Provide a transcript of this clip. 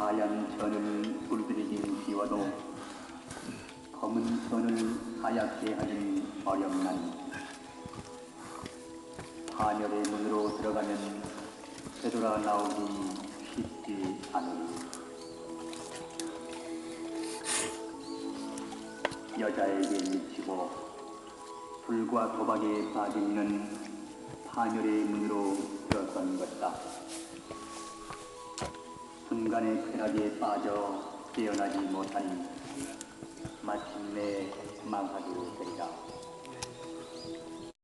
하얀 전을 불그리진 비와도 검은 선을 하얗게 하긴 어렵나니 하늘의 문으로 들어가면 되돌아 나오기 쉽지 않으니 여자에게 미치고 불과 도박에 빠져있는 파멸의 문으로 들어선 것이다. 순간의 쾌락에 빠져 깨어나지 못하니 마침내 망하게 되리라.